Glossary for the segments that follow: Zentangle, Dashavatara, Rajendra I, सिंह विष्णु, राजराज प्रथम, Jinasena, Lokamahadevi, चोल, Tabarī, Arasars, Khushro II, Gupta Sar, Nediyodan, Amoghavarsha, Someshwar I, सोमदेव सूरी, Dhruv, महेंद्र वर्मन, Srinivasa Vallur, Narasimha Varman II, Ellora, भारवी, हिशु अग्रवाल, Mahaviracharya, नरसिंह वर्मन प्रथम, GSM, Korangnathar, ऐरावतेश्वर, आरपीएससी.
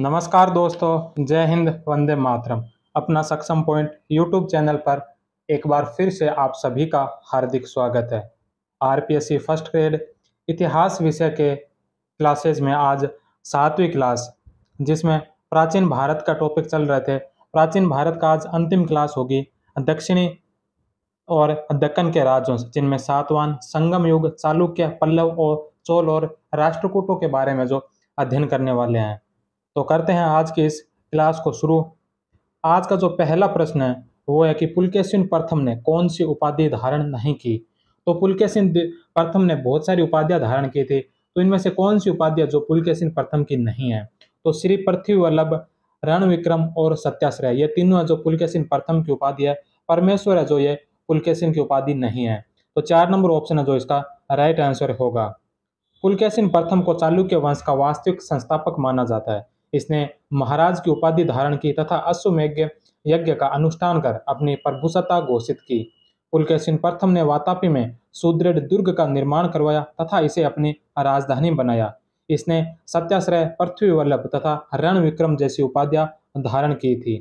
नमस्कार दोस्तों, जय हिंद, वंदे मातरम। अपना सक्षम पॉइंट यूट्यूब चैनल पर एक बार फिर से आप सभी का हार्दिक स्वागत है। आरपीएससी फर्स्ट ग्रेड इतिहास विषय के क्लासेज में आज 7वीं क्लास, जिसमें प्राचीन भारत का टॉपिक चल रहे थे, प्राचीन भारत का आज अंतिम क्लास होगी। दक्षिणी और दक्कन के राज्यों से, जिनमें सातवाहन, संगम युग, चालुक्य, पल्लव और चोल और राष्ट्रकूटों के बारे में जो अध्ययन करने वाले हैं। तो करते हैं आज की इस क्लास को शुरू। आज का जो पहला प्रश्न है वो है कि पुलकेशिन प्रथम ने कौन सी उपाधि धारण नहीं की। तो पुलकेशिन प्रथम ने बहुत सारी उपाधियां धारण की थी, तो इनमें से कौन सी उपाधियां जो पुलकेशिन प्रथम की नहीं है? तो श्री पृथ्वी वल्लभ, रणविक्रम और सत्याश्रय, ये तीनों जो पुलकेशिन प्रथम की उपाधि है। परमेश्वर है जो, ये पुलकेशिन की उपाधि नहीं है। तो 4 नंबर ऑप्शन है जो इसका राइट आंसर होगा। पुलकेशिन प्रथम को चालुक्य वंश का वास्तविक संस्थापक माना जाता है। इसने महाराज की उपाधि धारण की तथा अश्वमेघ यज्ञ का अनुष्ठान कर अपनी प्रभुसत्ता घोषित की। पुलकेशिन प्रथम ने वातापी में सुदृढ़ दुर्ग का निर्माण करवाया तथा इसे अपनी राजधानी बनाया। इसने सत्याश्रय, पृथ्वी वल्लभ तथा रणविक्रम जैसी उपाधियां धारण की थी।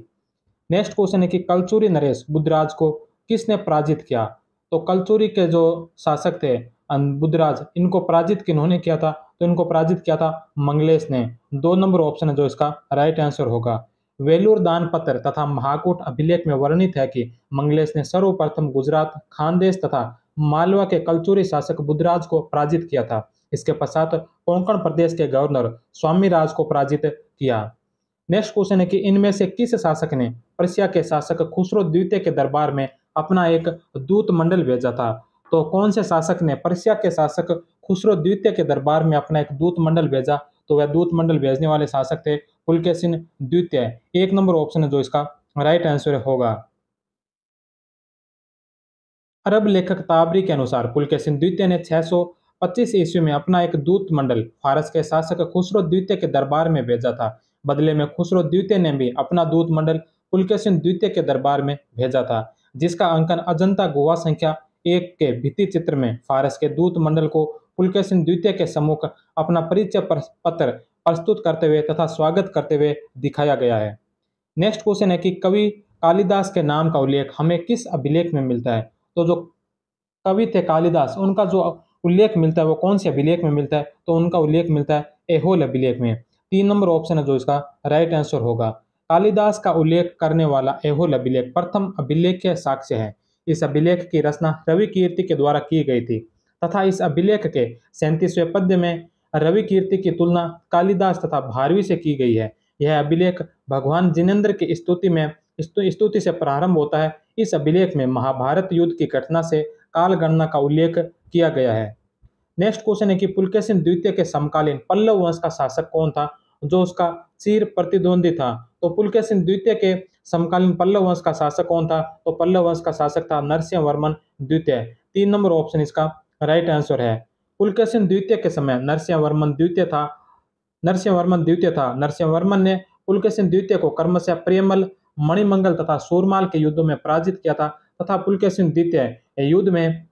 नेक्स्ट क्वेश्चन है कि कलचूरी नरेश बुद्धराज को किसने पराजित किया? तो कलचूरी के जो शासक थे बुद्धराज, इनको पराजित किन्होंने किया था? तो इनको पराजित किया था मंगलेश ने। 2 नंबर ऑप्शन है जो इसका राइट आंसर होगा। वेलूर दान पत्र तथा महाकूट अभिलेख में वर्णित है कि मंगलेश ने सर्वप्रथम गुजरात, खानदेश तथा मालवा के कलचूरी शासक बुद्धराज को पराजित किया था। इसके पश्चात कोंकण प्रदेश के गवर्नर स्वामीराज को पराजित किया। नेक्स्ट क्वेश्चन है कि इनमें से किस शासक ने प्रसिया के शासक खुसरो द्वितीय के दरबार में अपना एक दूत मंडल भेजा था? तो कौन से शासक ने पर्शिया के शासक खुसरो द्वितीय के दरबार में अपना एक दूत मंडल भेजा? तो वह दूत मंडल भेजने वाले शासक थे पुलकेशिन द्वितीय। 1 नंबर ऑप्शन है जो इसका राइट आंसर होगा। अरब लेखक ताबरी के अनुसार पुलकेशिन द्वितीय ने 625 ईस्वी में अपना एक दूत मंडल फारस के शासक खुसरो द्वितीय के दरबार में भेजा था। बदले में खुसरो द्वितीय ने भी अपना दूत मंडल पुलकेशिन द्वितीय के दरबार में भेजा था, जिसका अंकन अजंता गुहा संख्या 1 के भित्ति चित्र में फारस के दूत मंडल को पुलकेशिन द्वितीय के सम्मुख अपना परिचय पत्र प्रस्तुत करते हुए तथा स्वागत करते हुए दिखाया गया है। नेक्स्ट क्वेश्चन है कि कवि कालिदास के नाम का उल्लेख हमें किस अभिलेख में मिलता है? तो जो कवि थे कालिदास, उनका जो उल्लेख मिलता है वो कौन से अभिलेख में मिलता है? तो उनका उल्लेख मिलता है एहोल अभिलेख में। 3 नंबर ऑप्शन है जो इसका राइट आंसर होगा। कालिदास का उल्लेख करने वाला एहोल अभिलेख प्रथम अभिलेख के साक्ष्य है। इस अभिलेख की रचना रवि कीर्ति के द्वारा की गई थी तथा इस अभिलेख के 37वें पद्य में रवि कीर्ति की तुलना कालिदास तथा भारवी से की गई है। यह अभिलेख भगवान जिनेंद्र की स्तुति से प्रारंभ होता है। इस अभिलेख में महाभारत युद्ध की घटना से कालगणना का उल्लेख किया गया है। नेक्स्ट क्वेश्चन है कि पुलकेशिन द्वितीय के समकालीन पल्लव वंश का शासक कौन था जो उसका चीर प्रतिद्वंदी था? तो पुलकेशिन द्वितीय के समकालीन पल्लव वंश का शासक कौन था? तो पल्लव वंश का शासक था नरसिंह वर्मन द्वितीय। 3 नंबर ऑप्शन इसका राइट आंसर है। पुलकेशिन द्वितीय के समय नरसिंह वर्मन द्वितीय था। नरसिंह वर्मन ने पुलकेशिन द्वितीय को कर्मशः प्रेमल, मणिमंगल तथा सूरमाल के युद्धों में पराजित किया था तथा पुलकेशिन द्वितीय युद्ध में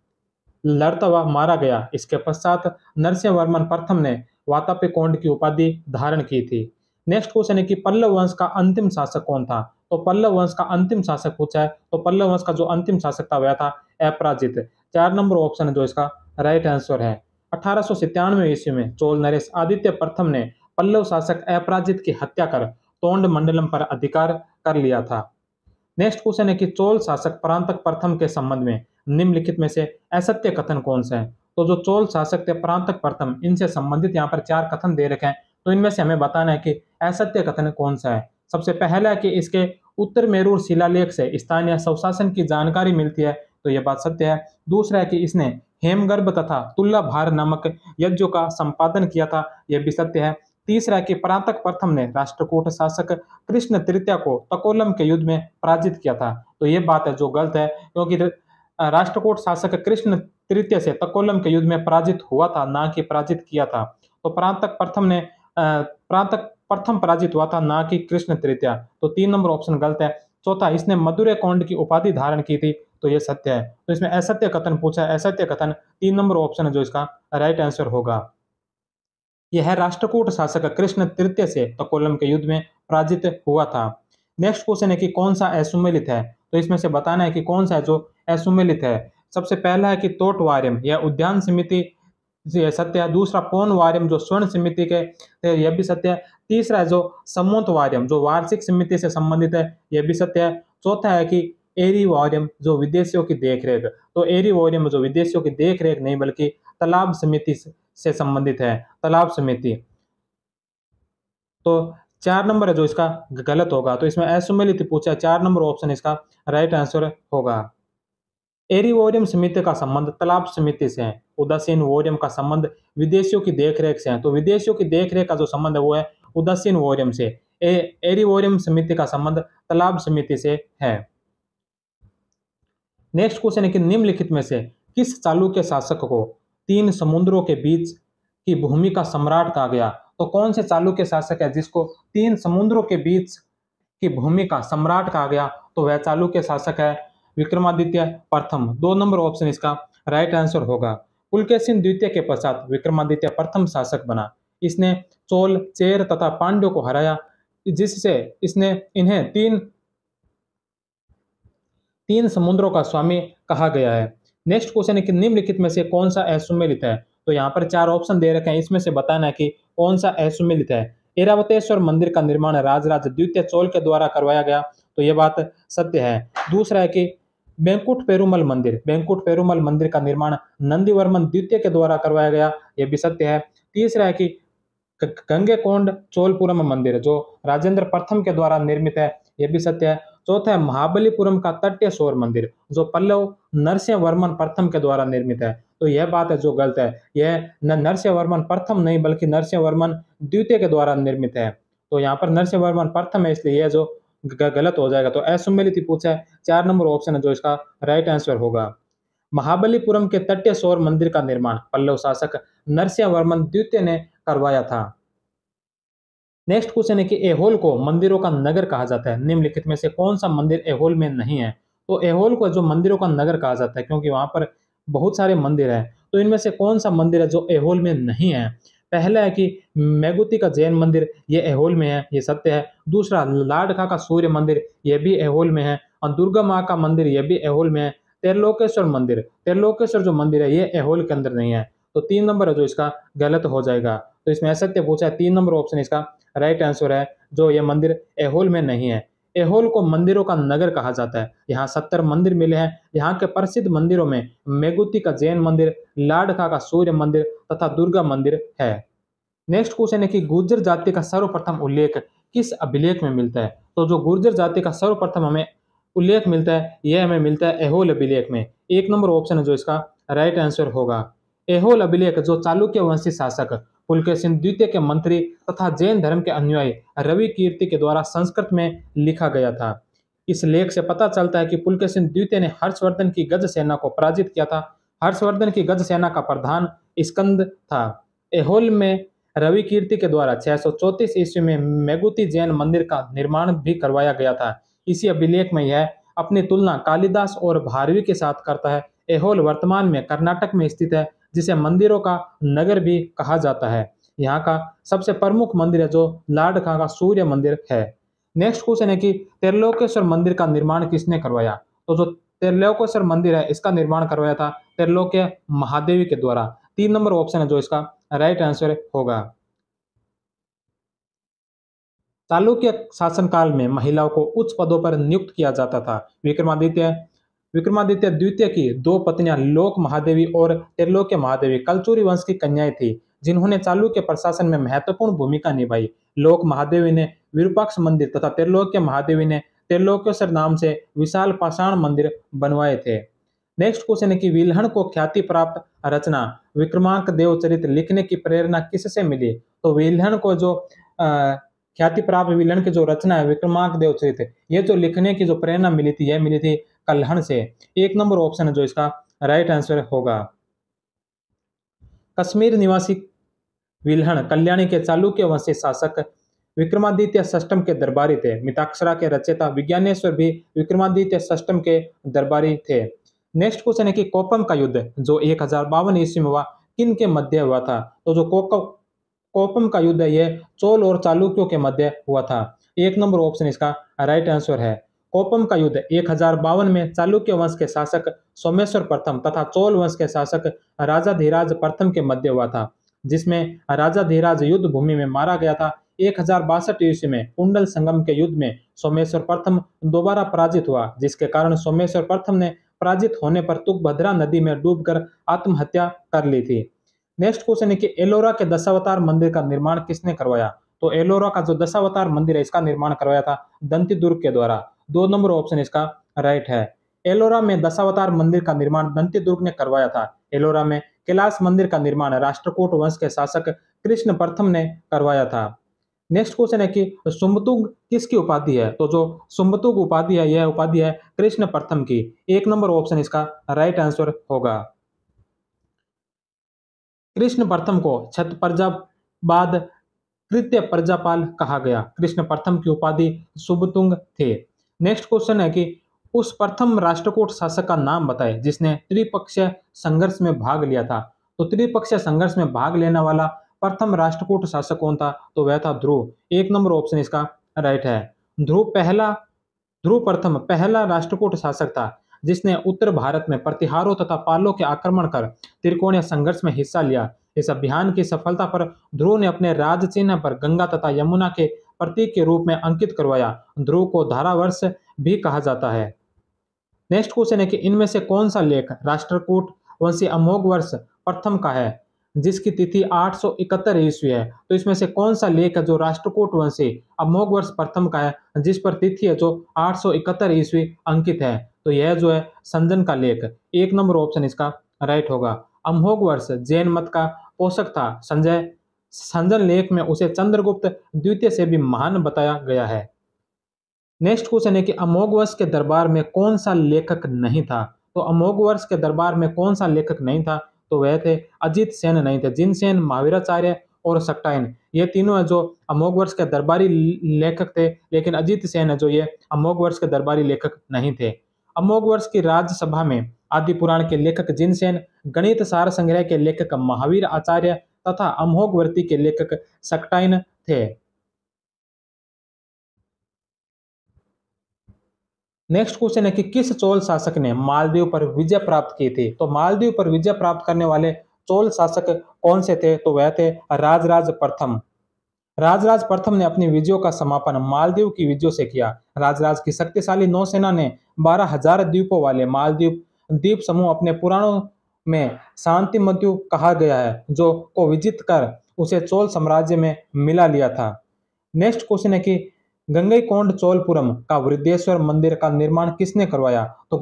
लड़ता हुआ मारा गया। इसके पश्चात नरसिंह वर्मन प्रथम ने वातापी कोंड की उपाधि धारण की थी। नेक्स्ट क्वेश्चन है कि पल्लव वंश का अंतिम शासक कौन था? तो पल्लव वंश का अंतिम शासक पूछा है, तो पल्लव वंश का जो अंतिम शासक था वह था अपराजित। 4 नंबर ऑप्शन है जो इसका राइट आंसर है। 1897 ईस्वी में चोल नरेश आदित्य प्रथम ने पल्लव शासक अपराजित की हत्या कर तोंड मंडलम पर अधिकार कर लिया था। नेक्स्ट क्वेश्चन है कि चोल शासक परांतक प्रथम के संबंध में निम्नलिखित में से असत्य कथन कौन सा है? तो जो चोल शासक थे परांतक प्रथम, इनसे संबंधित यहाँ पर 4 कथन दे रखे हैं, तो इनमें से हमें बताना है कि असत्य कथन कौन सा है। सबसे पहला है कि इसके उत्तर मेरूर शिलालेख से स्थानीय स्वशासन की जानकारी मिलती है, तो यह बात सत्य है। दूसरा है कि इसने हेमगर्भ तथा तुल्ला भार नामक यज्ञों का संपादन किया था, यह भी सत्य है। तीसरा है कि परांतक प्रथम ने राष्ट्रकूट शासक कृष्ण तृतीय को तकोलम के युद्ध में पराजित किया था, तो यह बात है जो गलत है, क्योंकि राष्ट्रकूट शासक कृष्ण तृतीय से तकोलम के युद्ध में पराजित हुआ था, ना कि पराजित किया था। तो परांतक प्रथम पराजित हुआ था, ना कि कृष्ण तृतीय। तो 3 नंबर ऑप्शन गलत है। चौथा, इसने मधुरै कौंड की उपाधि धारण की थी, तो यह सत्य है। तो इसमें असत्य कथन पूछा है, असत्य कथन 3 नंबर ऑप्शन है जो इसका राइट आंसर होगा। यह राष्ट्रकूट शासक कृष्ण तृतीय से तकोलम के युद्ध में पराजित हुआ था। नेक्स्ट क्वेश्चन है कि कौन सा असुमेलित है, तो इसमें से बताना है कि कौन सा जो असुमेलित है। सबसे पहला है कि तोटवार्यम, यह उद्यान समिति सत्य है। दूसरा पोनवार्यम जो स्वर्ण समिति के, यह भी सत्य है। तीसरा है जो सम्मोतवार्यम जो वार्षिक समिति से संबंधित है, यह भी सत्य है। चौथा है कि एरीवार्यम जो विदेशियों की देखरेख, तो एरीवार्यम जो विदेशियों की देखरेख नहीं बल्कि तालाब समिति से संबंधित है, तालाब समिति। तो 4 नंबर है जो इसका गलत होगा, तो इसमें असुमेलित पूछा, 4 नंबर ऑप्शन इसका राइट आंसर होगा। एरीवोरियम समिति का संबंध तालाब समिति से है। उदासीन वोरियम का संबंध विदेशियों की देखरेख से है, तो विदेशियों की देखरेख का जो संबंध है वो है उदासीन वोरियम से। एरीवोरियम समिति का संबंध तालाब समिति से है। नेक्स्ट क्वेश्चन है कि निम्नलिखित में से किस चालुक्य शासक को 3 समुद्रों के बीच की भूमि का सम्राट कहा गया, तो कौन से चालुक्य शासक है जिसको 3 समुद्रों के बीच की भूमि का सम्राट कहा गया, तो वह चालुक्य शासक है विक्रमादित्य प्रथम। 2 नंबर ऑप्शन इसका राइट आंसर होगा। पुलकेशिन द्वितीय के पश्चात विक्रमादित्य प्रथम शासक बना। इसने चोल, चेर तथा पांड्यों को हराया, जिससे इसने इन्हें 3 समुद्रों का स्वामी कहा गया है। नेक्स्ट क्वेश्चन है कि निम्नलिखित में से कौन सा असुमेलित है, तो यहाँ पर 4 ऑप्शन दे रखे हैं, इसमें से बताना है कि कौन सा असुमेलित है। ऐरावतेश्वर मंदिर का निर्माण राजराज द्वितीय चोल के द्वारा करवाया गया, तो यह बात सत्य है। दूसरा है कि बैंकुट पेरुमल मंदिर, बैंकुट पेरुमल मंदिर का निर्माण नंदीवर्मन द्वितीय के द्वारा करवाया गया, यह भी सत्य है। तीसरा है कि गंगेकोंड चोलपुरम मंदिर जो राजेंद्र प्रथम के द्वारा निर्मित है, यह भी सत्य है। चौथा है महाबलीपुरम का तट्य शोर मंदिर जो पल्लव नरसिंह वर्मन प्रथम के द्वारा निर्मित है, तो यह बात है जो गलत है, यह नरसिंह वर्मन प्रथम नहीं बल्कि नरसिंह वर्मन द्वितीय के द्वारा निर्मित है, तो यहाँ पर नरसिंह वर्मन प्रथम है, इसलिए यह जो गलत हो जाएगा। तो असुमेलित पूछा है, 4 नंबर ऑप्शन है जो इसका राइट आंसर होगा। महाबलीपुरम के तट्य शोर मंदिर का निर्माण पल्लव शासक नरसिंह वर्मन द्वितीय ने करवाया था। नेक्स्ट क्वेश्चन है कि एहोल को मंदिरों का नगर कहा जाता है, निम्नलिखित में से कौन सा मंदिर एहोल में नहीं है, तो एहोल को जो मंदिरों का नगर कहा जाता है क्योंकि वहां पर बहुत सारे मंदिर हैं, तो इनमें से कौन सा मंदिर है जो एहोल में नहीं है। पहला है कि मेगुती का जैन मंदिर, ये एहोल में है, ये सत्य है। दूसरा लाडखा का सूर्य मंदिर, यह भी एहोल में है, और दुर्गा माँ का मंदिर यह भी एहोल में है। त्रिलोकेश्वर मंदिर, त्रिलोकेश्वर जो मंदिर है ये एहोल के अंदर नहीं है, तो 3 नंबर है जो इसका गलत हो जाएगा। तो इसमें असत्य पूछा है, 3 नंबर ऑप्शन इसका राइट आंसर है जो ये मंदिर एहोल में नहीं है। एहोल को मंदिरों का नगर कहा जाता है, यहाँ 70 मंदिर मिले हैं। यहाँ के प्रसिद्ध मंदिरों में मेगुती का जैन मंदिर, लाडखा का सूर्य मंदिर तथा दुर्गा मंदिर है। नेक्स्ट क्वेश्चन है कि गुर्जर जाति का सर्वप्रथम उल्लेख किस अभिलेख में मिलता है, तो जो गुर्जर जाति का सर्वप्रथम हमें उल्लेख मिलता है यह हमें मिलता है एहोल अभिलेख में। 1 नंबर ऑप्शन है जो इसका राइट आंसर होगा। एहोल अभिलेख जो चालुक्य वंशी शासक पुलकेशिन द्वितीय के मंत्री तथा जैन धर्म के अनुयायी रवि कीर्ति के द्वारा संस्कृत में लिखा गया था। इस लेख से पता चलता है कि पुलकेशिन द्वितीय ने हर्षवर्धन की गज सेना को पराजित किया था। हर्षवर्धन की गज सेना का प्रधान स्कंद था। एहोल में रवि कीर्ति के द्वारा 634 ईस्वी में मेगुती जैन मंदिर का निर्माण भी करवाया गया था। इसी अभिलेख में यह अपनी तुलना कालिदास और भारवी के साथ करता है। एहोल वर्तमान में कर्नाटक में स्थित है, जिसे मंदिरों का नगर भी कहा जाता है। यहाँ का सबसे प्रमुख मंदिर है जो लाडखा का सूर्य मंदिर है। नेक्स्ट क्वेश्चन है कि त्रिलोकेश्वर मंदिर का निर्माण किसने करवाया, तो जो त्रिलोकेश्वर मंदिर है इसका निर्माण करवाया था त्रिलोक्य महादेवी के द्वारा। 3 नंबर ऑप्शन है जो इसका राइट आंसर होगा। चालुक्य शासनकाल में महिलाओं को उच्च पदों पर नियुक्त किया जाता था। विक्रमादित्य द्वितीय की 2 पत्नियां लोक महादेवी और त्रिलोक्य महादेवी कलचूरी वंश की कन्याएं थी, जिन्होंने चालुक्य प्रशासन में महत्वपूर्ण भूमिका निभाई। लोक महादेवी ने विरूपाक्ष मंदिर तथा त्रिलोक्य महादेवी ने त्रिलोकेश्वर नाम से विशाल पाषाण मंदिर बनवाए थे। नेक्स्ट क्वेश्चन है कि विल्हण को ख्याति प्राप्त रचना विक्रमांक देवचरित लिखने की प्रेरणा किससे मिली, तो विल्हण को जो ख्याति प्राप्त विल्हण की जो रचना है विक्रमांक देवचरित, ये जो लिखने की जो प्रेरणा मिली थी यह मिली थी कल्हण से। 1 नंबर ऑप्शन है जो इसका राइट आंसर होगा। कश्मीर निवासी विल्हण कल्याणी के चालुक्य वंशी शासक विक्रमादित्य षष्टम के दरबारी थे। मिताक्षरा के रचयिता विज्ञानेश्वर भी विक्रमादित्य षष्टम के दरबारी थे। नेक्स्ट क्वेश्चन है कि कोपम का युद्ध जो 1052 ईस्वी में हुआ किन के मध्य हुआ था, तो जो कोपम का युद्ध यह चोल और चालुक्यों के मध्य हुआ था। 1 नंबर ऑप्शन इसका राइट आंसर है। कोपम का युद्ध 1052 में चालुक्य वंश के शासक सोमेश्वर प्रथम तथा चोल वंश के शासक राजाधिराज प्रथम के मध्य हुआ था, जिसमें राजाधिराज युद्ध भूमि में मारा गया था। 1062 ईस्वी में कुंडल संगम के युद्ध में सोमेश्वर प्रथम दोबारा पराजित हुआ, जिसके कारण सोमेश्वर प्रथम ने पराजित होने पर तुंगभद्रा नदी में डूबकर आत्महत्या कर ली थी। नेक्स्ट क्वेश्चन है कि एलोरा के दशावतार मंदिर का निर्माण किसने करवाया? तो एलोरा का जो दशावतार मंदिर है इसका निर्माण करवाया था दंती दुर्ग के द्वारा। 2 नंबर ऑप्शन इसका राइट है। एलोरा में दशावतार मंदिर का निर्माण दंती दुर्ग ने करवाया था। एलोरा में कैलाश मंदिर का निर्माण राष्ट्रकूट वंश के शासक कृष्ण प्रथम ने करवाया था। नेक्स्ट क्वेश्चन है कि सुबतुंग किसकी उपाधि है? तो जो सुबतुंग उपाधि है यह उपाधि है कृष्ण प्रथम की। 1 नंबर ऑप्शन इसका राइट आंसर होगा। कृष्ण प्रथम को छत प्रजाबाद कृत्य प्रजापाल कहा गया। कृष्ण प्रथम की उपाधि सुबतुंग थे। नेक्स्ट क्वेश्चन है कि उस प्रथम राष्ट्रकूट शासक का नाम बताएं जिसने त्रिपक्षीय संघर्ष में भाग लिया था। तो त्रिपक्षीय संघर्ष में भाग लेने वाला प्रथम राष्ट्रकूट शासक कौन था? तो वह था ध्रुव। 1 नंबर ऑप्शन इसका राइट है। ध्रुव प्रथम पहला राष्ट्रकूट शासक था जिसने उत्तर भारत में प्रतिहारों तथा पालों के आक्रमण कर त्रिकोणीय संघर्ष में हिस्सा लिया। इस अभियान की सफलता पर ध्रुव ने अपने राज चिन्ह पर गंगा तथा यमुना के प्रतीक के रूप में अंकित करवाया। ध्रुव को धारावर्ष भी कहा जाता है। नेक्स्ट क्वेश्चन है कि इनमें से कौन सा लेख राष्ट्रकूट वंशी अमोघवर्ष प्रथम का है जिसकी तिथि 871 ईस्वी है? तो इसमें से कौन सा लेख है जो राष्ट्रकूट वंशी अमोघवर्ष प्रथम का है जिस पर तिथि है जो 871 ईस्वी अंकित है? तो यह जो है संजन का लेख। 1 नंबर ऑप्शन इसका राइट होगा। अमोघवर्ष जैन मत का पोषक था। संजन लेख में उसे चंद्रगुप्त द्वितीय से भी महान बताया गया है। नेक्स्ट क्वेश्चन है कि अमोघवर्ष के दरबार में कौन सा लेखक नहीं था? तो अमोघवर्ष के दरबार में कौन सा लेखक नहीं था? तो वह थे अजित सेन नहीं थे। जिनसेन, महावीराचार्य और सकटायन ये तीनों है जो अमोघवर्ष के दरबारी लेखक थे, लेकिन अजित सेन है जो ये अमोघवर्ष के दरबारी लेखक नहीं थे। अमोघवर्ष की राज्यसभा में आदि पुराण के लेखक जिनसेन, गणित सार संग्रह के लेखक महावीर आचार्य तथा अमोघवर्ती के लेखक सकटायन थे। नेक्स्ट क्वेश्चन है कि किस चोल शासक ने मालदीव पर विजय प्राप्त की थी? तो मालदीव पर विजय प्राप्त करने वाले चोल शासक कौन से थे? तो वह थे राजराज प्रथम। राजराज प्रथम ने अपनी विजयों का समापन मालदीव की विजयों से किया। राजराज की शक्तिशाली नौसेना ने 12,000 द्वीपों वाले मालदीव द्वीप समूह अपने पुराणों में शांति मध्यु कहा गया है जो को विजित कर उसे चोल साम्राज्य में मिला लिया था। नेक्स्ट क्वेश्चन है कि गंगईकोंड चोलपुरम का वृद्धेश्वर मंदिर का निर्माण किसने करवाया? तो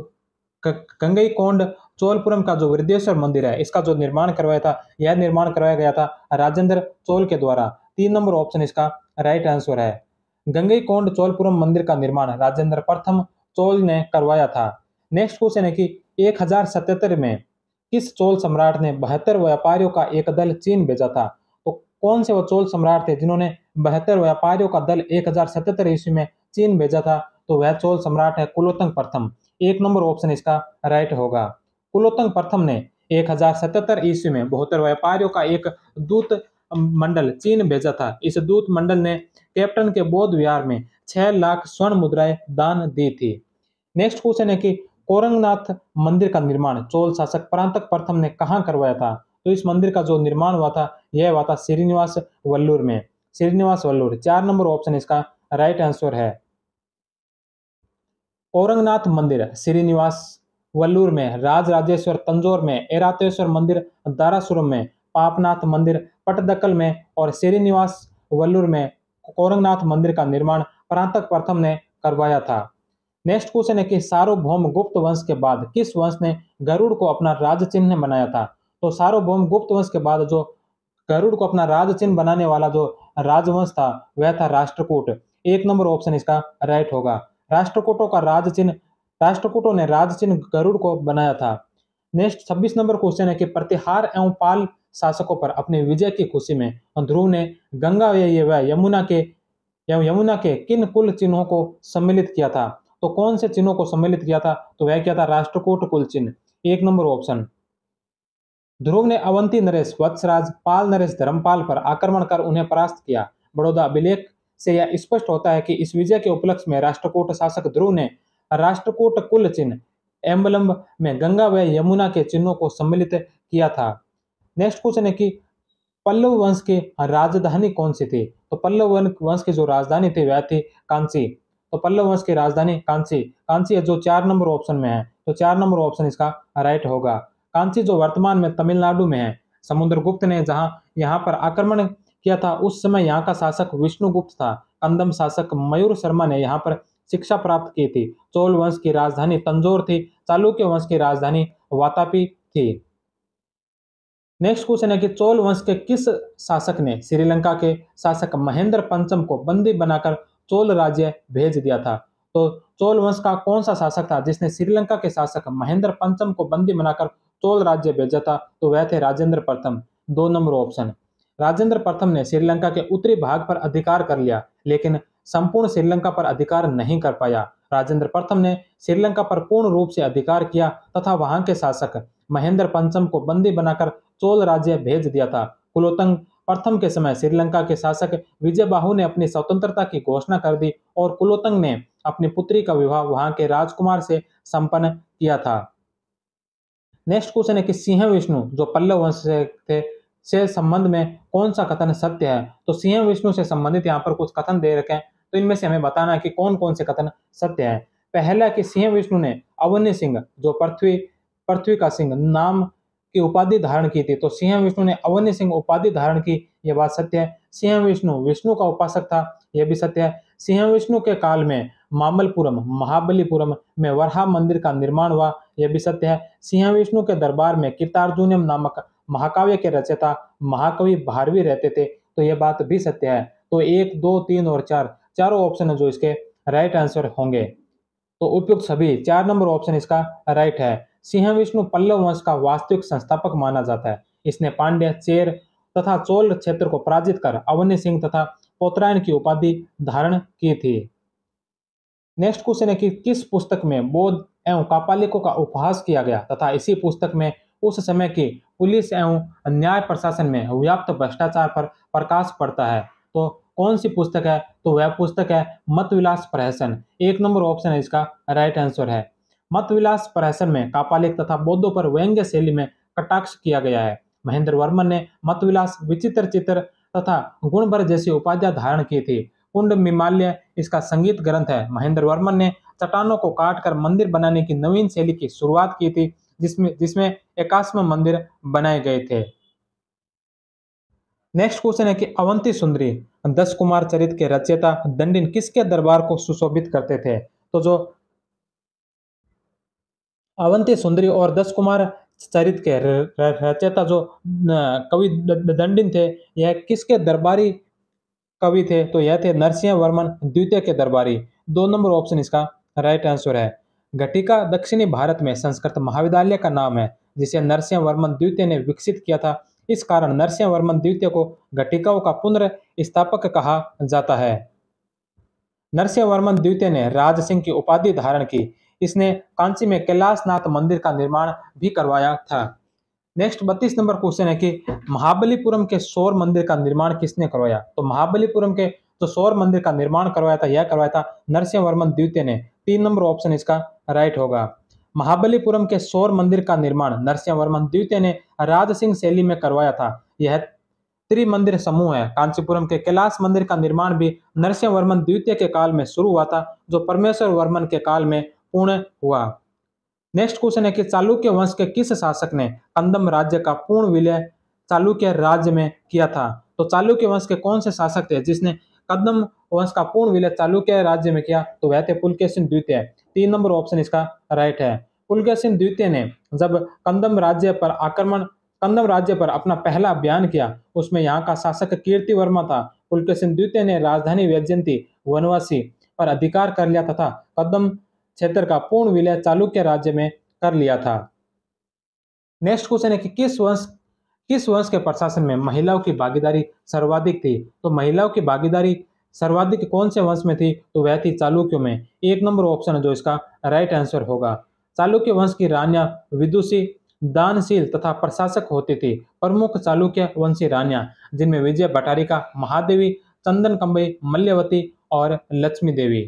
गंगईकोंड चोलपुरम का जो वृद्धेश्वर मंदिर है इसका जो निर्माण करवाया था यह निर्माण करवाया गया था राजेंद्र चोल के द्वारा। 3 नंबर ऑप्शन इसका राइट आंसर है। गंगईकोंड चोलपुरम मंदिर का निर्माण राजेंद्र प्रथम चोल ने करवाया था। नेक्स्ट क्वेश्चन है कि 1077 में किस चोल सम्राट ने 72 व्यापारियों का एक दल चीन भेजा था? तो कौन से वो चोल सम्राट थे जिन्होंने 72 व्यापारियों का दल 1077 ईस्वी में चीन भेजा था? तो वह चोल सम्राट है कुलोत्तंग प्रथम। 1 नंबर ऑप्शन इसका राइट होगा। कुलोत्तंग प्रथम ने 1077 ईस्वी में 72 व्यापारियों का एक दूत मंडल चीन भेजा था। इस दूत मंडल ने कैप्टन के बौद्ध विहार में 6 लाख स्वर्ण मुद्राएं दान दी थी। नेक्स्ट क्वेश्चन है कि कोरंगनाथ मंदिर का निर्माण चोल शासक परांतक प्रथम ने कहाँ करवाया था? तो इस मंदिर का जो निर्माण हुआ था यह हुआ था श्रीनिवास वल्लूर में। श्रीनिवास वल्लूर। 4 नंबर ऑप्शन इसका राइट आंसर है। औरंगनाथ मंदिर श्रीनिवास वल्लूर में, राजराजेश्वर तंजौर में, एरातेश्वर मंदिर दारासुरम में, पापनाथ मंदिर पटदकल में और श्रीनिवास वल्लूर में औरंगनाथ मंदिर का निर्माण परांतक प्रथम ने करवाया था। नेक्स्ट क्वेश्चन है कि सार्वभौम गुप्त वंश के बाद किस वंश ने गरुड़ को अपना राज चिन्ह बनाया था? तो सार्वभौम गुप्त वंश के बाद जो गरुड़ को अपना राज चिन्ह बनाने वाला जो राजवंश था वह था राष्ट्रकूट। 1 नंबर ऑप्शन इसका राइट होगा। राष्ट्रकूटों ने राज चिन्ह गरुड़ को बनाया था। नेक्स्ट 26 नंबर क्वेश्चन है कि प्रतिहार एवं पाल शासकों पर अपनी विजय की खुशी में ध्रुव ने गंगा एवं यमुना के किन कुल चिन्हों को सम्मिलित किया था? तो कौन से चिन्हों को सम्मिलित किया था? तो वह क्या था राष्ट्रकूट कुल चिन्ह। 1 नंबर ऑप्शन ध्रुव ने अवंती नरेश वत्सराज पाल नरेश धर्मपाल पर आक्रमण कर उन्हें परास्त किया। बड़ौदा अभिलेख से यह स्पष्ट होता है कि इस विजय के उपलक्ष्य में राष्ट्रकूट शासक ध्रुव ने राष्ट्रकूट कुल चिन्ह एम्बलम्ब में गंगा व यमुना के चिन्हों को सम्मिलित किया था। नेक्स्ट क्वेश्चन है कि पल्लव वंश की राजधानी कौन सी थी? तो पल्लव वंश की जो राजधानी थी वह थी कांची। तो पल्लव वंश की राजधानी कांची, कांची है जो 4 नंबर ऑप्शन में है, तो 4 नंबर ऑप्शन इसका राइट होगा। कांची जो वर्तमान में तमिलनाडु में है। समुद्रगुप्त ने जहां यहां पर आक्रमण किया था उस समय यहाँ का शासक विष्णुगुप्त था। कंदम शासक मयूर शर्मा ने यहाँ पर शिक्षा प्राप्त की थी। चोल वंश की राजधानी तंजौर थी। चालुक्य वंश की राजधानी वातापी थी। नेक्स्ट क्वेश्चन है कि चोल वंश के किस शासक ने श्रीलंका के शासक महेंद्र पंचम को बंदी बनाकर चोल राज्य भेज दिया था? तो चोल वंश का कौन सा शासक था जिसने श्रीलंका के शासक महेंद्र पंचम को बंदी बनाकर चोल राज्य भेजा था? तो वह थे राजेंद्र प्रथम। 2 नंबर ऑप्शन। राजेंद्र प्रथम ने श्रीलंका के उत्तरी भाग पर अधिकार कर लिया लेकिन संपूर्ण श्रीलंका पर अधिकार नहीं कर पाया। राजेंद्र प्रथम ने श्रीलंका पर पूर्ण रूप से अधिकार किया तथा वहां के शासक महेंद्र पंचम को बंदी बनाकर चोल राज्य भेज दिया था। कुलोतुंग प्रथम के समय श्रीलंका के शासक विजयबाहु ने अपनी स्वतंत्रता की घोषणा कर दी और कुलोतुंग ने अपनी पुत्री का विवाह वहां के राजकुमार से संपन्न किया था। नेक्स्ट क्वेश्चन है कि सिंह विष्णु जो पल्लव वंश से थे से संबंध में कौन सा कथन सत्य है? तो सिंह विष्णु से संबंधित यहाँ पर कुछ कथन दे रखे हैं, तो इनमें से हमें बताना है कि कौन कौन से कथन सत्य है। पहला कि सिंह विष्णु ने अवन्य सिंह जो पृथ्वी का सिंह नाम की उपाधि धारण की थी। तो सिंह विष्णु ने अवन्य सिंह उपाधि धारण की, यह बात सत्य है। सिंह विष्णु विष्णु का उपासक था, यह भी सत्य है। सिंह विष्णु के काल में मामलपुरम महाबलीपुरम में वराह मंदिर का निर्माण हुआ, यह भी सत्य है। सिंह विष्णु के दरबार में कीर्तार्जुनियम नामक महाकाव्य के रचयिता महाकवि भारवी रहते थे, तो यह बात भी सत्य है। तो 1, 2, 3 और 4 चारों ऑप्शन है जो इसके राइट आंसर होंगे। तो उपयुक्त सभी 4 नंबर ऑप्शन इसका राइट है। सिंह विष्णु पल्लव वंश का वास्तविक संस्थापक माना जाता है। इसने पांड्य चेर तथा चोल क्षेत्र को पराजित कर अवनी सिंह तथा पोतरायन की उपाधि धारण की थी। नेक्स्ट क्वेश्चन है कि किस पुस्तक में बौद्ध एवं कापालिकों का उपहास किया गया तथा इसी पुस्तक में उस समय की पुलिस एवं न्याय प्रशासन में व्याप्त भ्रष्टाचार पर प्रकाश पड़ता है? तो कौन सी पुस्तक है? तो वह पुस्तक है मतविलास प्रहसन। 1 नंबर ऑप्शन है इसका राइट आंसर है। मतविलास प्रहसन में कापालिक तथा बौद्धों पर व्यंग्य शैली में कटाक्ष किया गया है। महेंद्र वर्मन ने मतविलास विचित्र चित्र तथा गुणभर जैसी उपाधियां धारण की थी। कुंड मीमाल्य इसका संगीत ग्रंथ है। महेंद्र वर्मन ने चट्टानों को काटकर मंदिर बनाने की नवीन शैली की शुरुआत की थी जिसमें 51 मंदिर बनाए गए थे। नेक्स्ट क्वेश्चन है कि अवंती सुंदरी 10 कुमार चरित के रचयिता दंडिन किसके दरबार को सुशोभित करते थे? तो जो अवंती सुंदरी और 10 कुमार चरित के रचयिता जो कवि दंडिन थे, यह किसके दरबारी कवि थे? तो यह थे नरसिंह वर्मन द्वितीय के दरबारी। 2 नंबर ऑप्शन इसका राइट आंसर है। घटिका दक्षिणी भारत में संस्कृत महाविद्यालय का नाम है जिसे नरसिंह वर्मन द्वितीय ने विकसित किया था। इस कारण नरसिंह वर्मन द्वितीय को घटिकाओं का पुनर्स्थापक कहा जाता है। नरसिंह वर्मन द्वितीय ने राज सिंह की उपाधि धारण की। इसने कांची में कैलाशनाथ मंदिर का निर्माण भी करवाया था। नेक्स्ट 32 नंबर क्वेश्चन है कि महाबलीपुरम के सौर मंदिर का निर्माण किसने करवाया? तो महाबलीपुरम के तो सौर मंदिर का निर्माण करवाया था, यह करवाया था नरसिंह वर्मन द्वितीय ने। 3 नंबर ऑप्शन इसका राइट होगा। महाबलीपुरम के सौर मंदिर का निर्माण नरसिंह वर्मन द्वितीय ने राज सिंह शैली में करवाया था। यह त्रिमंदिर समूह है। कांचीपुरम के कैलाश मंदिर का निर्माण भी नरसिंह वर्मन द्वितीय के काल में शुरू हुआ था जो परमेश्वर वर्मन के काल में पूर्ण हुआ। नेक्स्ट क्वेश्चन है कि चालुक्य वंश के किस शासक ने कंदम राज्य का पूर्ण विलय चालुक्य राज्य में किया था? तो चालुक्य वंश के कौन से शासक थे जिसने कंदम वंश का पूर्ण विलय चालुक्य राज्य में किया? तो वह थे पुलकेशिन द्वितीय। 3 नंबर ऑप्शन इसका राइट है। पुलकेशिन द्वितीय ने जब कंदम राज्य पर अपना पहला अभियान किया उसमें यहाँ का शासक कीर्ति वर्मा था। पुलकेशिन द्वितीय ने राजधानी वैजयंती वनवासी पर अधिकार कर लिया तथा कंदम क्षेत्र का पूर्ण विलय चालुक्य राज्य में कर लिया था। नेक्स्ट क्वेश्चन है कि किस वंश के प्रशासन में महिलाओं की भागीदारी सर्वाधिक थी? तो महिलाओं की भागीदारी सर्वाधिक कौन से वंश में थी? तो वह थी चालुक्यों में। 1 नंबर ऑप्शन है जो इसका राइट आंसर होगा। चालुक्य वंश की रानियां विदुषी दानशील तथा प्रशासक होते थे। प्रमुख चालुक्य वंशी रानियां जिनमें विजय भटारिका, महादेवी, चंदन कंबई, मल्यवती और लक्ष्मी देवी।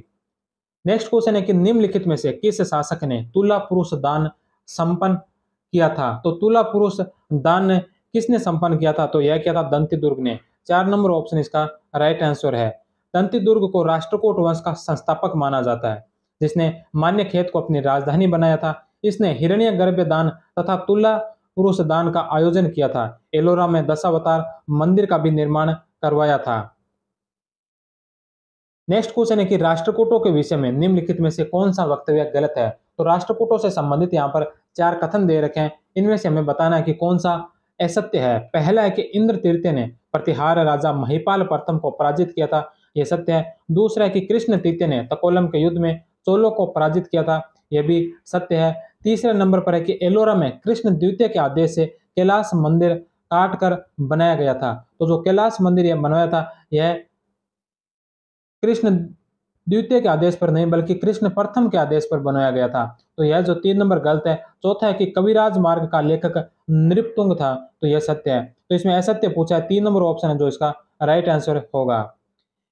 नेक्स्ट क्वेश्चन है कि निम्नलिखित में से किस शासक ने तुला पुरुष दान संपन्न किया था? तो तुला पुरुष दान किसने संपन्न किया था? तो यह किया था दंती दुर्ग ने। 4 नंबर ऑप्शन इसका राइट आंसर है। दंती दुर्ग को राष्ट्रकूट वंश का संस्थापक माना जाता है, जिसने मान्य खेत को अपनी राजधानी बनाया था। इसने हिरण्यगर्भ दान तथा तुला पुरुष दान का आयोजन किया था। एलोरा में दशावतार मंदिर का भी निर्माण करवाया था। नेक्स्ट क्वेश्चन है कि राष्ट्रकूटों के विषय में निम्नलिखित में से कौन सा वक्तव्य गलत है? तो राष्ट्रकूटों से संबंधित यहाँ पर 4 कथन दे रखे हैं, इनमें से हमें बताना है कि कौन सा असत्य है। पहला है कि इंद्र तृतीय ने प्रतिहार राजा महिपाल प्रथम को पराजित किया था, यह सत्य है। दूसरा है कि कृष्ण तृतीय ने तकोलम के युद्ध में चोलों को पराजित किया था, यह भी सत्य है। तीसरे नंबर पर है कि एलोरा में कृष्ण द्वितीय के आदेश से कैलाश मंदिर काट कर बनाया गया था। तो जो कैलाश मंदिर यह बनवाया था यह कृष्ण द्वितीय के आदेश पर नहीं बल्कि कृष्ण प्रथम के आदेश पर बनाया गया था। तो यह जो 3 नंबर गलत है। चौथा है कि कविराज मार्ग का लेखक नृपतुंग था, तो यह सत्य है। तो इसमें असत्य पूछा है, 3 नंबर ऑप्शन है जो इसका राइट आंसर होगा।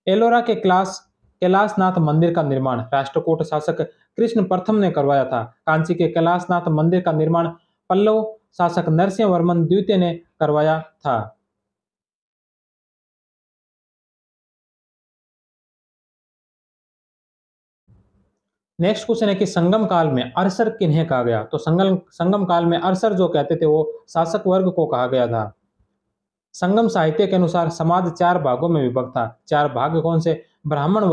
एलोरा के कैलाशनाथ मंदिर का निर्माण राष्ट्रकूट शासक कृष्ण प्रथम ने करवाया था। कांची के कैलाशनाथ मंदिर का निर्माण पल्लव शासक नरसिंह वर्मन द्वितीय ने करवाया था। नेक्स्ट क्वेश्चन है कि संगम काल में अरसर किन्हें कहा गया? तो संगम काल में अरसर जो कहते थे वो शासक वर्ग को कहा गया था। संगम साहित्य के अनुसार समाज 4 भागों में विभक्त था। 4 भाग कौन से? ब्राह्मण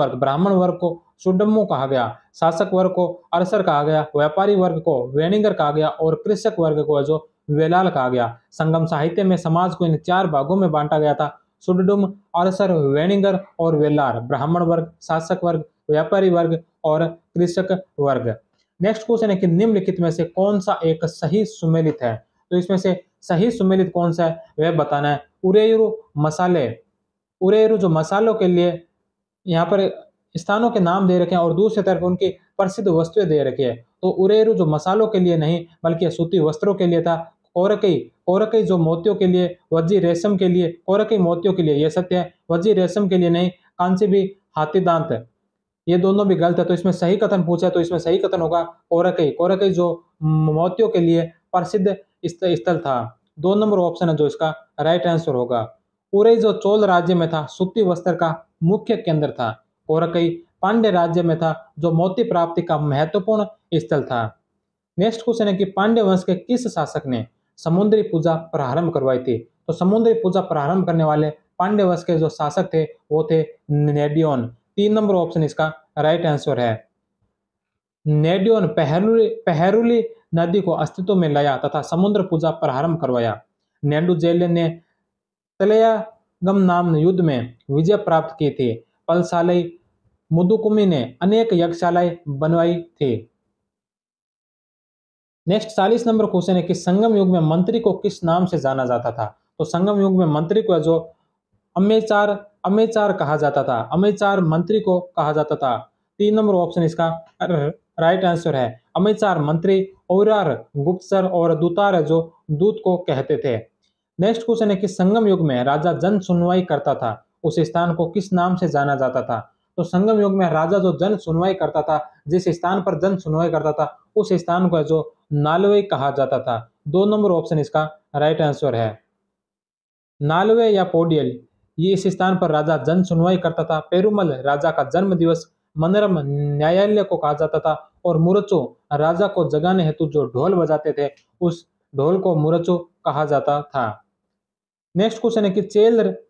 वर्ग को सुडम्मू कहा गया, शासक वर्ग को अरसर कहा गया, व्यापारी वर्ग को वेणिगर कहा गया और कृषक वर्ग को जो वेलाल कहा गया। संगम साहित्य में समाज को इन 4 भागों में बांटा गया था। सुडडुम, अरसर, वेणिगर और वेलार। ब्राह्मण वर्ग, शासक वर्ग, व्यापारी वर्ग और कृषक वर्ग। नेक्स्ट क्वेश्चन है कि निम्नलिखित में से कौन सा एक सही सुमेलित है? तो इसमें से सही सुमेलित कौन सा है वह बताना है। उरेयरू जो मसालों के लिए यहाँ पर स्थानों के नाम दे रखे हैं और दूसरी तरफ उनकी प्रसिद्ध वस्तुएं दे रखी है। तो उरेयरू जो मसालों के लिए नहीं बल्कि सूती वस्त्रों के लिए था। कोरकई जो मोतियों के लिए, वज्जी रेशम के लिए, कोरकई मोतियों के लिए, यह सत्य है। वज्जी रेशम के लिए नहीं। कांची भी हाथी दांत, ये दोनों भी गलत है। तो इसमें सही कथन पूछा है, तो इसमें सही कथन होगा कोरकई जो मोतियों के लिए प्रसिद्ध स्थल था। 2 नंबर ऑप्शन है जो इसका राइट आंसर होगा। उरई जो चोल राज्य में था, सूती वस्त्र का मुख्य केंद्र था। कोरकई पांड्य राज्य में था, जो मोती प्राप्ति का महत्वपूर्ण स्थल था। नेक्स्ट क्वेश्चन है कि पांड्य वंश के किस शासक ने समुद्री पूजा प्रारंभ करवाई थी? तो समुद्री पूजा प्रारंभ करने वाले पांड्य वंश के जो शासक थे वो थे नेडियोन। 3 नंबर ऑप्शन इसका राइट आंसर है। नेडियोन पहरुली नदी को अस्तित्व में लाया तथा समुद्र पूजा प्रारंभ करवाया। नेडुजेले ने तलयागम नाम युद्ध में विजय प्राप्त की थी। पलसालई मुदुकुमी ने अनेक यज्ञशालाएं बनवाई थी। नेक्स्ट 40 नंबर क्वेश्चन है कि संगम युग में मंत्री को किस नाम से जाना जाता था? तो संगम युग में मंत्री को जो अमेचार कहा जाता था। अमेचार मंत्री को कहा जाता था। 3 नंबर ऑप्शन इसका राइट आंसर है। अमेचार मंत्री औरार, गुप्तसर और दूतार जो दूत को कहते थे। नेक्स्ट क्वेश्चन है कि संगम युग में राजा जन सुनवाई करता था, उस स्थान को किस नाम से जाना जाता था? तो संगम युग में राजा जो जन सुनवाई करता था, जिस स्थान पर जन सुनवाई करता था उस स्थान को जो नालवे कहा जाता था। 2 नंबर ऑप्शन इसका राइट आंसर है। नालवे या पोडियल, ये इस स्थान पर राजा जन सुनवाई करता था। पेरुमल राजा का जन्म दिवस मनरम न्यायालय को कहा जाता था और मुरचो राजा को जगाने हेतु जो ढोल बजाते थे उस ढोल को मुरचो कहा जाता था। नेक्स्ट क्वेश्चन है कि चेर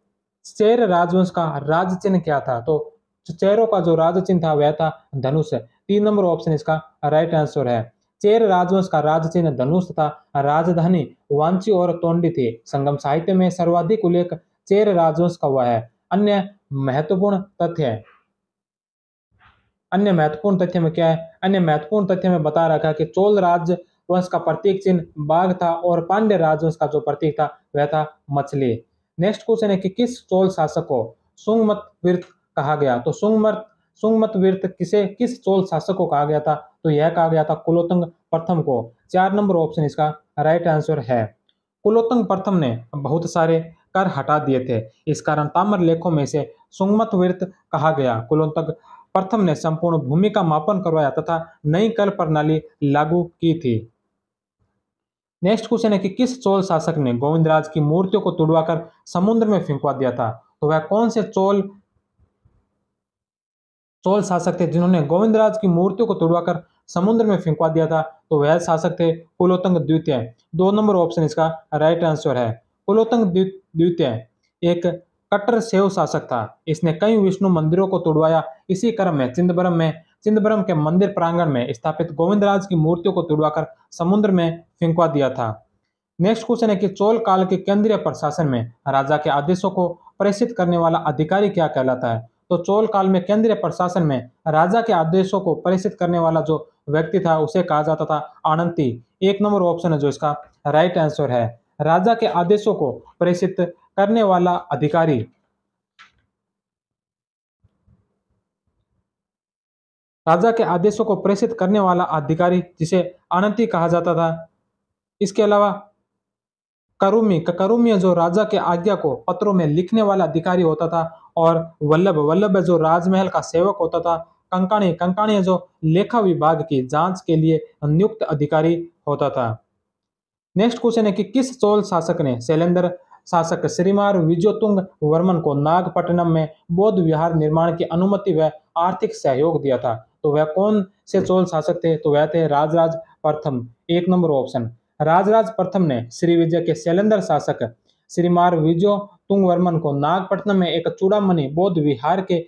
राजवंश का राज चिन्ह क्या था? तो चेरों का जो राज चिन्ह था वह था धनुष। 3 नंबर ऑप्शन इसका राइट आंसर है। चेर राजवंश का राज चिन्ह धनुष तथा राजधानी वांची और तोंडी थी। संगम साहित्य में सर्वाधिक उल्लेख चेर राजवंश का हुआ है। अन्य महत्वपूर्ण तथ्य में क्या है? अन्य महत्वपूर्ण तथ्य में बता रखा है कि चोल राजवंश का प्रतीक चिन्ह बाघ था और पांड्य राजवंश का जो प्रतीक था वह था मछली। नेक्स्ट क्वेश्चन है कि किस चोल शासक को सुंगमत कहा गया? तो सुंगमत वीर्त किसे किस चोल शासक को कहा गया था? तो यह कहा गया था कुलोतुंग प्रथम को। 4 नंबर ऑप्शन इसका राइट आंसर है। कुलोतुंग प्रथम ने बहुत सारे कर हटा दिए थे, इस कारण ताम्र लेखों में से सुंगमत वीर्त कहा गया। कुलोतुंग प्रथम ने संपूर्ण भूमि का मापन करवाया तथा नई कर प्रणाली लागू की थी। नेक्स्ट क्वेश्चन है कि किस चोल शासक ने गोविंदराज की मूर्तियों को तुड़वाकर समुद्र में फेंकवा दिया था? तो वह कौन से चोल शासक थे जिन्होंने गोविंदराज की मूर्तियों को तुड़वाकर समुद्र में फेंकवा दिया था? तो वह शासक थे कुलोतुंग द्वितीय। 2 नंबर ऑप्शन इसका राइट आंसर है। कुलोतुंग द्वितीय एक कट्टर शैव शासक था, इसने कई विष्णु मंदिरों को तुड़वाया। इसी क्रम में चिदंबरम के मंदिर प्रांगण में स्थापित गोविंदराज की मूर्तियों को तुड़वाकर समुद्र में फेंकवा दिया था। नेक्स्ट क्वेश्चन है कि चोल काल के केंद्रीय प्रशासन में राजा के आदेशों को प्रेषित करने वाला अधिकारी क्या कहलाता है? तो चोल काल में केंद्रीय प्रशासन में राजा के आदेशों को प्रेषित करने वाला जो व्यक्ति था उसे कहा जाता था आनंती। 1 नंबर ऑप्शन है जो इसका राइट आंसर है, राजा के आदेशों को प्रेषित करने वाला अधिकारी। राजा के आदेशों को प्रेषित करने वाला अधिकारी जिसे अनंती कहा जाता था। इसके अलावा करुमी जो राजा के आज्ञा को पत्रों में लिखने वाला अधिकारी होता था, और वल्लभ जो राजमहल का सेवक होता था। कंकाणी जो लेखा विभाग की जांच के लिए नियुक्त अधिकारी होता था। नेक्स्ट क्वेश्चन है कि किस चोल शासक ने शैलेंद्र शासक श्रीमार विजयतुंग वर्मन को नागपट्टनम में बौद्ध विहार निर्माण की अनुमति व आर्थिक सहयोग दिया था? तो वह कौन से चोल शासक थे? तो वह थे राजराज प्रथम। 1 नंबर ऑप्शन, राजराज प्रथम ने श्री विजय के शैलेंद्र शासक श्रीमार विजयतुंग वर्मन को नागपट्टनम में एक चूड़ामणि बौद्ध विहार के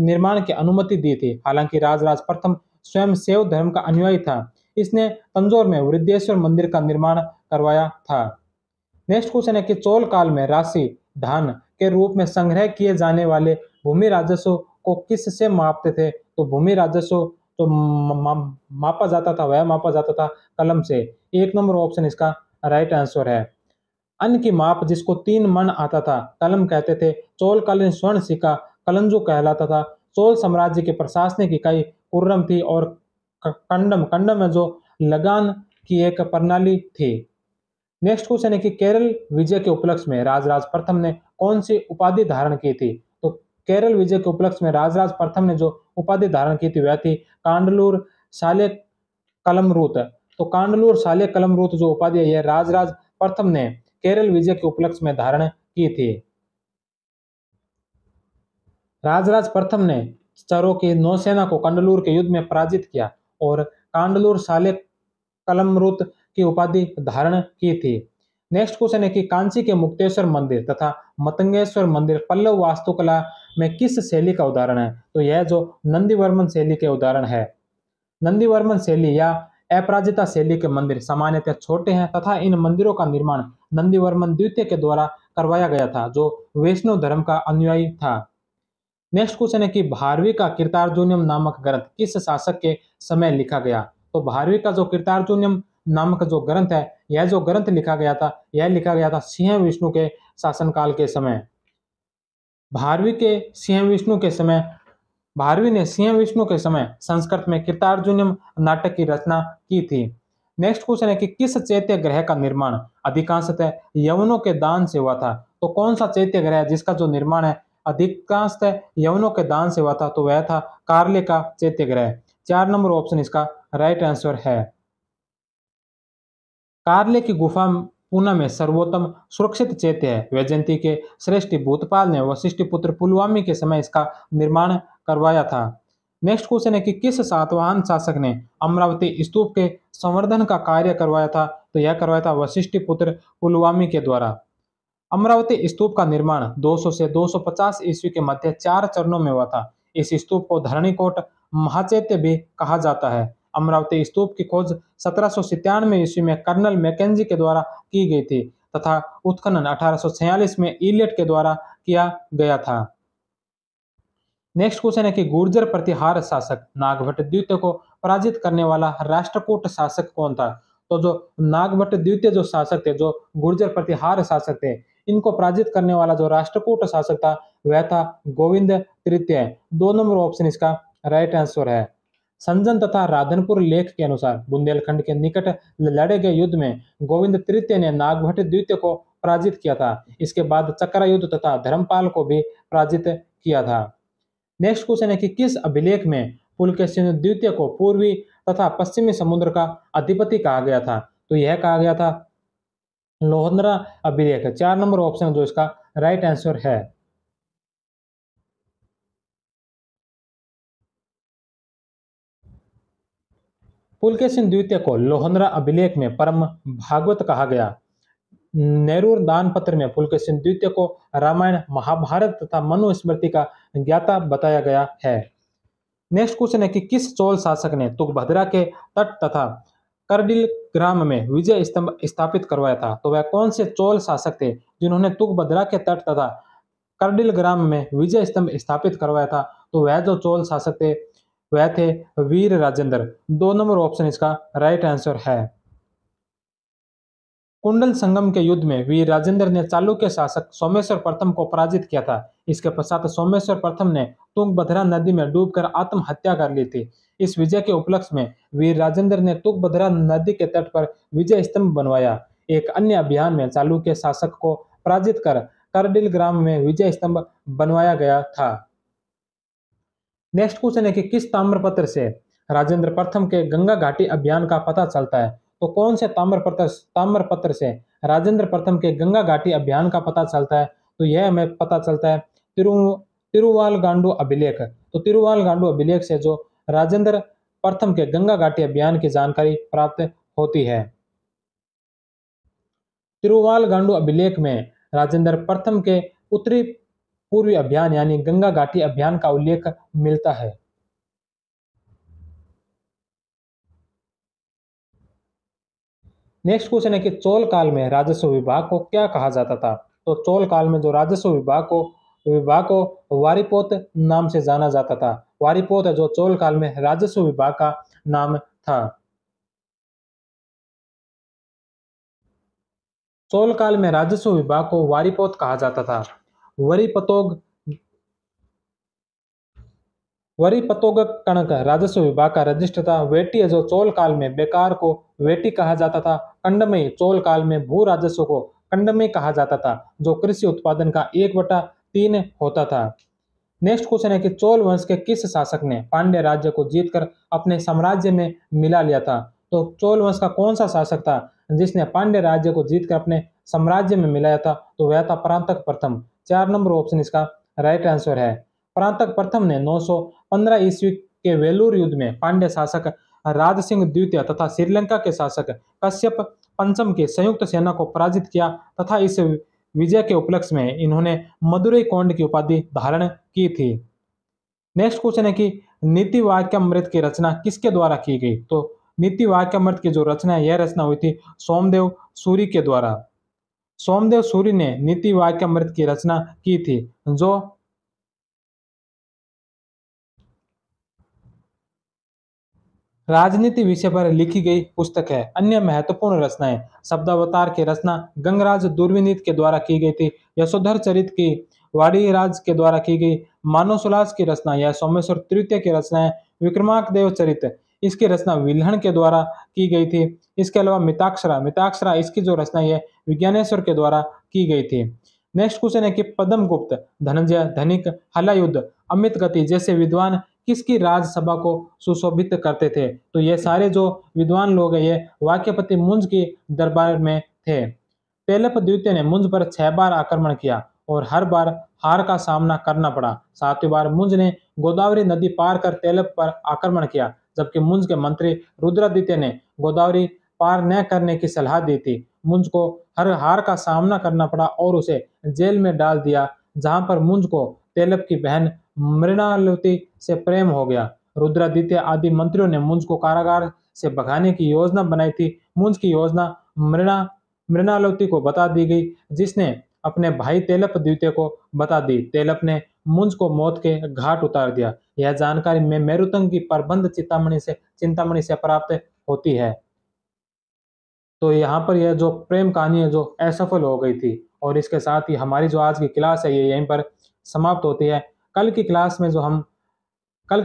निर्माण की अनुमति दी थी। हालांकि राजराज प्रथम स्वयं शैव धर्म का अनुयायी था, इसने तंजौर में वृद्धेश्वर मंदिर का निर्माण करवाया था। नेक्स्ट क्वेश्चन है कि चोल काल में राशि धन के रूप में संग्रह किए जाने वाले भूमि राजस्व को किससे मापते थे? तो भूमि राजस्व तो मापा जाता था, वह मापा जाता था कलम से। 1 नंबर ऑप्शन इसका राइट आंसर है। अन्न की माप जिसको 3 मन आता था कलम कहते थे। चोलकालीन स्वर्ण सिक्का कलंजू कहलाता था। चोल साम्राज्य की प्रशासनिक इकाई कुर्रम थी, और कंडम में जो लगान की एक प्रणाली थी। नेक्स्ट क्वेश्चन है कि केरल विजय के उपलक्ष्य में राजराज प्रथम ने कौन सी उपाधि धारण की थी? तो केरल विजय के उपलक्ष्य में राजराज प्रथम ने जो उपाधि धारण की थी वह थी कांडलूर शाले कलमरूत। तो कांडलूर शाले कलमरूत जो उपाधि है यह राजराज प्रथम ने केरल विजय के उपलक्ष्य में धारण की थी। राजराज प्रथम ने चरों की नौसेना को कंडलूर के युद्ध में पराजित किया और कांडलूर शाले कलमरूत की उपाधि धारण की थी। नेक्स्ट क्वेश्चन है कि कांची के मुक्तेश्वर मंदिर तथा मतंगेश्वर मंदिर पल्लव वास्तुकला में किस शैली का उदाहरण है? तो यह जो नंदीवर्मन शैली के उदाहरण है। नंदीवर्मन शैली या अपराजिता शैली के मंदिर सामान्यतः छोटे हैं तथा इन मंदिरों का निर्माण नंदीवर्मन द्वितीय के द्वारा करवाया गया था, जो वैष्णव धर्म का अनुयायी था। नेक्स्ट क्वेश्चन है कि भारवी का कीर्तार्जुनियम नामक ग्रंथ किस शासक के समय लिखा गया? तो भारवी का जो कीर्तार्जुनियम नामक जो ग्रंथ है, यह जो ग्रंथ लिखा गया था यह लिखा गया था सिंह विष्णु के शासनकाल के समय। भारवी ने सिंह विष्णु के समय संस्कृत में कीर्तार्जुनियम नाटक की रचना की थी। नेक्स्ट क्वेश्चन है कि किस चैत्य ग्रह का निर्माण अधिकांशतः यवनों के दान से हुआ था? तो कौन सा चैत्य ग्रह है जिसका जो निर्माण है अधिकांशतः यवनों के दान से हुआ था? तो वह था कार्ले का चैत्य ग्रह। 4 नंबर ऑप्शन इसका राइट आंसर है। कार्ले की गुफा पूना में सर्वोत्तम सुरक्षित चैत्य है। वैजयंती के श्रेष्ठ भूतपाल ने वशिष्ठ पुत्र पुलवामी के समय इसका निर्माण करवाया था। नेक्स्ट क्वेश्चन है कि किस सातवाहन शासक ने अमरावती स्तूप के संवर्धन का कार्य करवाया था? तो यह करवाया था वशिष्ठ पुत्र पुलवामी के द्वारा। अमरावती स्तूप का निर्माण 200 से 250 ईस्वी के मध्य 4 चरणों में हुआ था। इस स्तूप को धरणीकोट महाचैत्य भी कहा जाता है। अमरावती स्तूप की खोज 1797 ईस्वी में कर्नल मैकेंजी के द्वारा की गई थी तथा उत्खनन 1846 में इलियट के द्वारा किया गया था। नेक्स्ट क्वेश्चन है कि गुर्जर प्रतिहार शासक नागभट्ट द्वितीय को पराजित करने वाला राष्ट्रकूट शासक कौन था? तो जो नागभट्ट द्वितीय जो शासक थे, जो गुर्जर प्रतिहार शासक थे, इनको पराजित करने वाला जो राष्ट्रकूट शासक था वह था गोविंद तृतीय। 2 नंबर ऑप्शन इसका राइट आंसर है। संजन तथा राधनपुर लेख के अनुसार बुंदेलखंड के निकट लड़े गए युद्ध में गोविंद तृतीय ने नागभट्ट द्वितीय को पराजित किया था। इसके बाद चक्रा युद्ध तथा धर्मपाल को भी पराजित किया था। नेक्स्ट क्वेश्चन है कि किस अभिलेख में पुलकेशिन द्वितीय को पूर्वी तथा पश्चिमी समुद्र का अधिपति कहा गया था? तो यह कहा गया था लोहंद्रा अभिलेख। 4 नंबर ऑप्शन जो इसका राइट आंसर है। पुलकेशिन द्वितीय को लोहंद्रा अभिलेख में परम भागवत कहा गया। नेहरू दान पत्र में पुलकेशिन द्वितीय को रामायण, महाभारत तथा मनुस्मृति का ज्ञाता बताया गया है। नेक्स्ट क्वेश्चन है कि किस चोल शासक ने तुंगभद्रा के तट तथा करडिल ग्राम में विजय स्तंभ स्थापित करवाया था? तो वह कौन से चोल शासक थे जिन्होंने तुंगभद्रा के तट तथा करडिल ग्राम में विजय स्तंभ स्थापित करवाया था? तो वह जो चोल शासक थे वह थे वीर राजेंद्र। 2 नंबर ऑप्शन इसका राइट आंसर है। कुंडल संगम के युद्ध में वीर राजेंद्र ने चालुक्य शासक सोमेश्वर प्रथम को पराजित किया था। इसके पश्चात सोमेश्वर प्रथम ने तुंगभद्रा नदी में डूबकर आत्महत्या कर ली थी। इस विजय के उपलक्ष्य में वीर राजेंद्र ने तुंगभद्रा नदी के तट पर विजय स्तंभ बनवाया। एक अन्य अभियान में चालुक्य शासक को पराजित कर करडिल ग्राम में विजय स्तंभ बनवाया गया था। नेक्स्ट क्वेश्चन है कि किस ताम्रपत्र से राजेंद्र प्रथम के गंगा घाटी अभियान का पता चलता है? तो कौन से ताम्रपत्र से राजेंद्र प्रथम के गंगा घाटी अभियान का पता चलता है? तो यह हमें पता चलता है तिरुवालगांडू अभिलेख। तो तिरुवालगांडू अभिलेख से जो राजेंद्र प्रथम के गंगा घाटी अभियान की जानकारी प्राप्त होती है। तिरुवालगांडू अभिलेख में राजेंद्र प्रथम के उत्तरी पूर्वी अभियान यानी गंगा घाटी अभियान का उल्लेख मिलता है। नेक्स्ट क्वेश्चन है कि चोल काल में राजस्व विभाग को क्या कहा जाता था? तो चोल काल में जो राजस्व विभाग को वारिपोत नाम से जाना जाता था। वारिपोत है जो चोल काल में राजस्व विभाग का नाम था। चोल काल में राजस्व विभाग को वारिपोत कहा जाता था। वरी पतोग कणक राजस्व विभाग का रजिस्टर था। वेटी है जो चोल काल में बेकार को वेटी कहा जाता था। कंडमई चोल काल में भू राजस्व को कंडमई कहा जाता था जो कृषि उत्पादन का 1/3 होता था। नेक्स्ट क्वेश्चन है कि चोल वंश के किस शासक ने पांड्य राज्य को जीतकर अपने साम्राज्य में मिला लिया था? तो चोल वंश का कौन सा शासक था जिसने पांड्य राज्य को जीतकर अपने साम्राज्य में मिलाया था? तो वह था परांतक प्रथम। 4 नंबर ऑप्शन इसका राइट आंसर है। परांतक प्रथम ने 915 ईस्वी के वेलूर युद्ध में पांड्य शासक राज सिंह द्वितीय तथा श्रीलंका के शासक कश्यप पंचम के संयुक्त सेना को पराजित किया तथा इस विजय के उपलक्ष्य में इन्होंने मदुरई कौंड की उपाधि धारण की थी। नेक्स्ट क्वेश्चन है कि नीति वाक्यामृत की रचना किसके द्वारा की गई? तो नीति वाक्यामृत की जो रचना है यह रचना हुई थी सोमदेव सूरी के द्वारा। सोमदेव सूरी ने नीति वाक्यामृत की रचना की थी जो राजनीति विषय पर लिखी गई पुस्तक है। अन्य महत्वपूर्ण रचनाएं शब्दावतार की रचना गंगराज दुर्विनीत के द्वारा की गई थी। यशोधर चरित की वाड़ीराज के द्वारा की गई। मानवसुलास की रचना यह सोमेश्वर तृतीय की रचना है। विक्रमांकदेव चरित इसकी रचना विल्हण के द्वारा की गई थी। इसके अलावा मिताक्षरा इसकी जो रचना है विज्ञानेश्वर के द्वारा की गई थी। नेक्स्ट क्वेश्चन है कि पद्मगुप्त, धनंजय, धनिक, हलायुद्ध, अमित गति जैसे विद्वान किसकी राजसभा को सुशोभित करते थे? तो ये सारे जो विद्वान लोग हैं ये वाक्यपति मुंज के दरबार में थे। पेलप द्वितीय ने मुंज पर 6 बार आक्रमण किया और हर बार हार का सामना करना पड़ा। 7वीं बार मुंज ने गोदावरी नदी पार कर तेलप पर आक्रमण किया जबकि मुंज के मंत्री रुद्रादित्य ने गोदावरी पार न करने की सलाह दी थी। मुंज को हर हार का सामना करना पड़ा और उसे जेल में डाल दिया जहां पर मुंज को तेलप की बहन मृणालवती से प्रेम हो गया। रुद्रादित्य आदि मंत्रियों ने मुंज को कारागार से भगाने की योजना बनाई थी। मुंज की योजना मृणालवती को बता दी गई जिसने अपने भाई तेलप द्वितीय को बता दी। तेलप ने मुंज को मौत के घाट उतार दिया। यह जानकारी में मेरुतंग की प्रबंध चिंतामणि से प्राप्त होती है। तो यहाँ पर यह जो प्रेम कहानी है जो असफल हो गई थी और इसके साथ ही हमारी जो आज की क्लास है ये यहीं पर समाप्त होती है। कल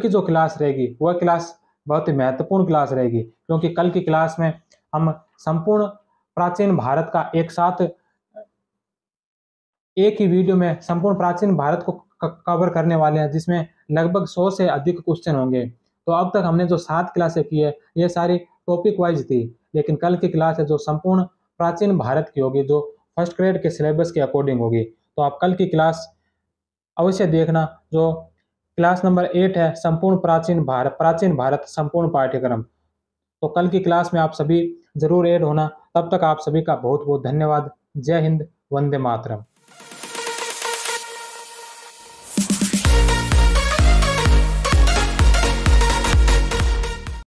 की जो क्लास रहेगी वह क्लास बहुत ही महत्वपूर्ण क्लास रहेगी, क्योंकि कल की क्लास में हम संपूर्ण प्राचीन भारत का एक साथ एक ही वीडियो में संपूर्ण प्राचीन भारत को कवर करने वाले हैं, जिसमें लगभग 100 से अधिक क्वेश्चन होंगे। तो अब तक हमने जो 7 क्लासें की है ये सारी टॉपिक वाइज थी, लेकिन कल की क्लास है जो संपूर्ण प्राचीन भारत की होगी, जो फर्स्ट ग्रेड के सिलेबस के अकॉर्डिंग होगी। तो आप कल की क्लास अवश्य देखना, जो क्लास नंबर 8 है संपूर्ण प्राचीन भारत संपूर्ण पाठ्यक्रम। तो कल की क्लास में आप सभी जरूर ऐड होना। तब तक आप सभी का बहुत बहुत धन्यवाद। जय हिंद, वंदे मातरम।